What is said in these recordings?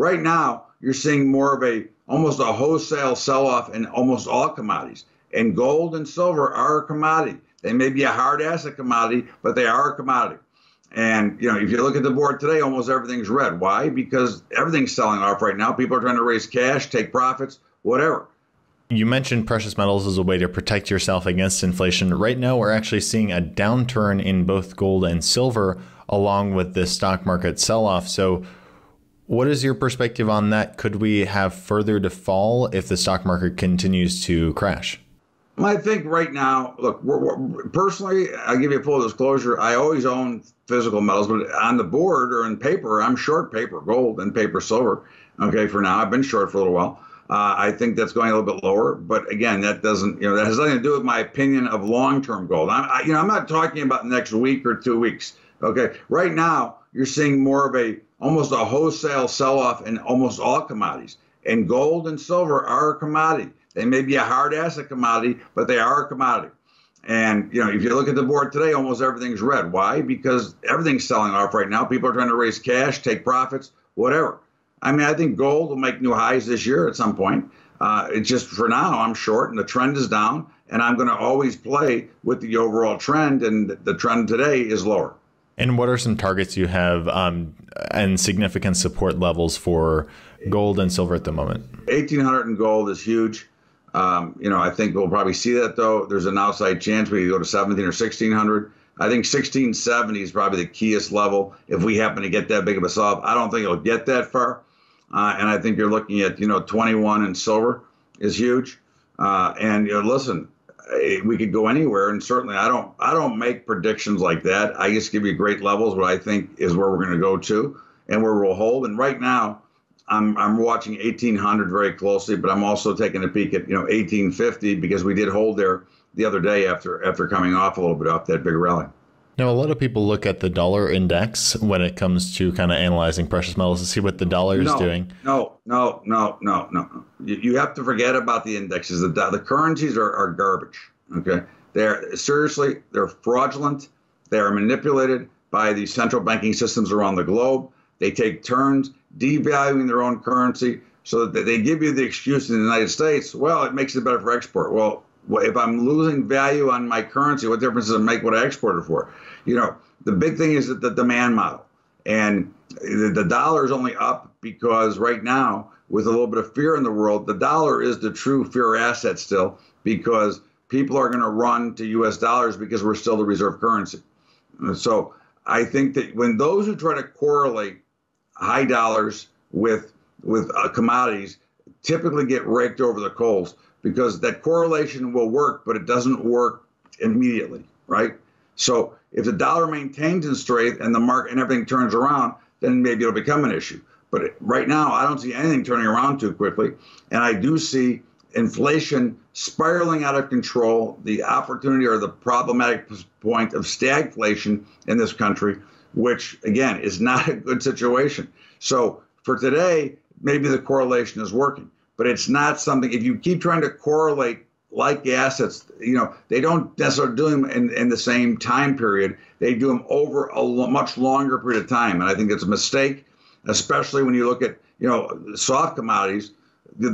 Right now, you're seeing more of almost a wholesale sell-off in almost all commodities. And gold and silver are a commodity. They may be a hard asset commodity, but they are a commodity. And, you know, if you look at the board today, almost everything's red. Why? Because everything's selling off right now. People are trying to raise cash, take profits, whatever. You mentioned precious metals as a way to protect yourself against inflation. Right now, we're actually seeing a downturn in both gold and silver along with the stock market sell-off. So what is your perspective on that? Could we have further to fall if the stock market continues to crash? I think right now, look, personally, I'll give you a full disclosure. I always own physical metals, but on the board or in paper, I'm short paper gold and paper silver. Okay, for now, I've been short for a little while. I think that's going a little bit lower, but again, that doesn't, you know, that has nothing to do with my opinion of long-term gold. I'm not talking about next week or 2 weeks. Okay, right now you're seeing more of almost a wholesale sell-off in almost all commodities. And gold and silver are a commodity. They may be a hard asset commodity, but they are a commodity. And, you know, if you look at the board today, almost everything's red. Why? Because everything's selling off right now. People are trying to raise cash, take profits, whatever. I mean, I think gold will make new highs this year at some point. It's just for now, I'm short and the trend is down, and I'm going to always play with the overall trend, and the trend today is lower. And what are some targets you have and significant support levels for gold and silver at the moment? 1,800 in gold is huge. You know, I think we'll probably see that, though. There's an outside chance we could go to 1,700 or 1,600. I think 1,670 is probably the keyest level if we happen to get that big of a sell-off. I don't think it'll get that far. And I think you're looking at, you know, 21 in silver is huge. And, you know, listen, we could go anywhere. And certainly I don't make predictions like that. I just give you great levels, what I think is where we're going to go to and where we'll hold. And right now, I'm watching 1,800 very closely, but I'm also taking a peek at, you know, 1,850 because we did hold there the other day after coming off a little bit off that big rally. Now, a lot of people look at the dollar index when it comes to kind of analyzing precious metals to see what the dollar is doing. No. You have to forget about the indexes. The currencies are garbage. Okay, they're fraudulent. They are manipulated by the central banking systems around the globe. They take turns devaluing their own currency so that they give you the excuse in the United States, well, it makes it better for export. Well, if I'm losing value on my currency, what difference does it make what I exported for? You know, the big thing is the demand model. And the dollar is only up because right now, with a little bit of fear in the world, the dollar is the true fear asset still because people are going to run to U.S. dollars because we're still the reserve currency. So I think that when those who try to correlate high dollars with commodities typically get raked over the coals, because that correlation will work, but it doesn't work immediately, right? So if the dollar maintains its strength and the market and everything turns around, then maybe it'll become an issue. But right now, I don't see anything turning around too quickly, and I do see inflation spiraling out of control, the opportunity or the problematic point of stagflation in this country, which, again, is not a good situation. So for today, maybe the correlation is working. But it's not something, if you keep trying to correlate like assets, you know, they don't necessarily do them in the same time period. They do them over a much longer period of time. And I think it's a mistake, especially when you look at, you know, soft commodities, they're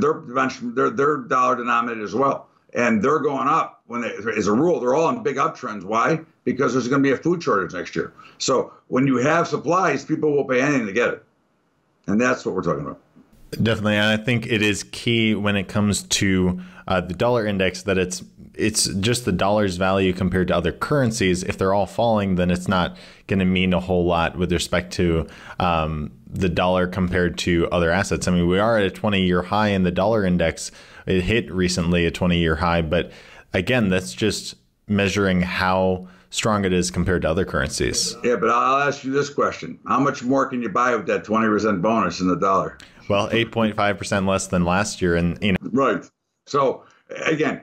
dollar denominated as well. And they're going up when they, as a rule, they're all on big uptrends. Why? Because there's going to be a food shortage next year. So when you have supplies, people will pay anything to get it. And that's what we're talking about. Definitely. And I think it is key when it comes to the dollar index that it's just the dollar's value compared to other currencies. If they're all falling, then it's not going to mean a whole lot with respect to the dollar compared to other assets. I mean, we are at a 20-year high in the dollar index. It hit recently a 20-year high. But again, that's just measuring how strong it is compared to other currencies. Yeah, but I'll ask you this question. How much more can you buy with that 20% bonus in the dollar? Well, 8.5% less than last year. And you know. Right. So, again,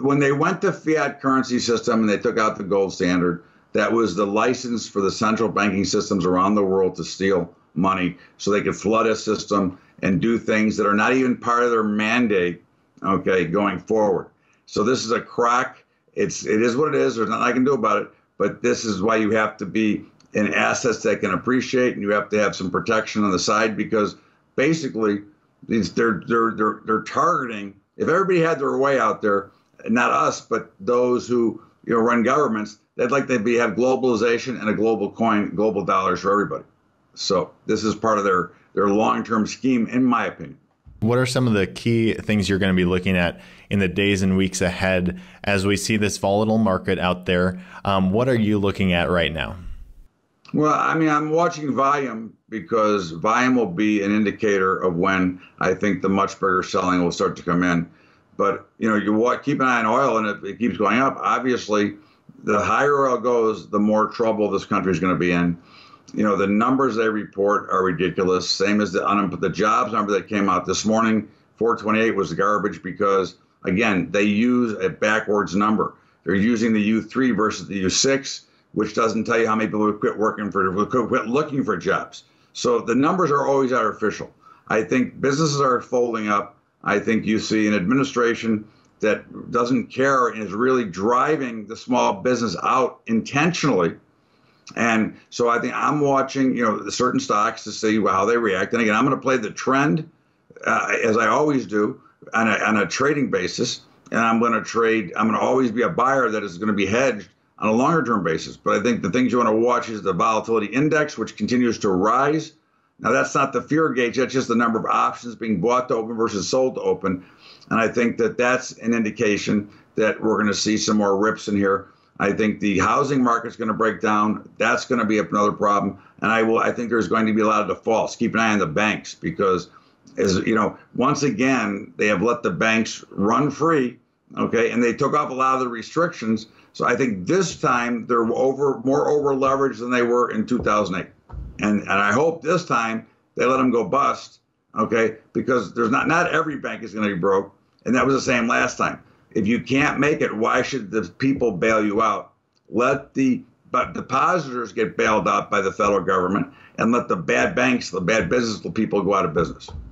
when they went to fiat currency system and they took out the gold standard, that was the license for the central banking systems around the world to steal money so they could flood a system and do things that are not even part of their mandate, okay, going forward. So this is a crack. It is what it is. There's nothing I can do about it. But this is why you have to be and assets that can appreciate, and you have to have some protection on the side, because basically they're targeting. If everybody had their way out there, not us, but those who run governments, they'd like to have globalization and a global coin, global dollars for everybody. So this is part of their long-term scheme, in my opinion. What are some of the key things you're going to be looking at in the days and weeks ahead as we see this volatile market out there? What are you looking at right now? Well, I mean, I'm watching volume, because volume will be an indicator of when I think the much bigger selling will start to come in. But, you keep an eye on oil, and if it keeps going up, obviously, the higher oil goes, the more trouble this country is going to be in. The numbers they report are ridiculous. Same as the jobs number that came out this morning, 428, was garbage, because, again, they use a backwards number. They're using the U3 versus the U6, which doesn't tell you how many people would quit looking for jobs. So the numbers are always artificial. I think businesses are folding up. I think you see an administration that doesn't care and is really driving the small business out intentionally. And so I think I'm watching, certain stocks to see how they react. And again, I'm going to play the trend as I always do on a trading basis. And I'm going to always be a buyer that is going to be hedged on a longer term basis. But I think the things you want to watch is the volatility index, which continues to rise. Now, that's not the fear gauge. That's just the number of options being bought to open versus sold to open. And I think that's an indication that we're going to see some more rips in here. I think the housing market's going to break down. That's going to be another problem. And I think there's going to be a lot of defaults. Keep an eye on the banks, because, once again, they have let the banks run free, okay? And they took off a lot of the restrictions. So I think this time they're more over leveraged than they were in 2008. And I hope this time they let them go bust, okay? Because there's not every bank is going to be broke, and that was the same last time. If you can't make it, why should the people bail you out? Let the depositors get bailed out by the federal government, and let the bad banks, the bad business people, go out of business.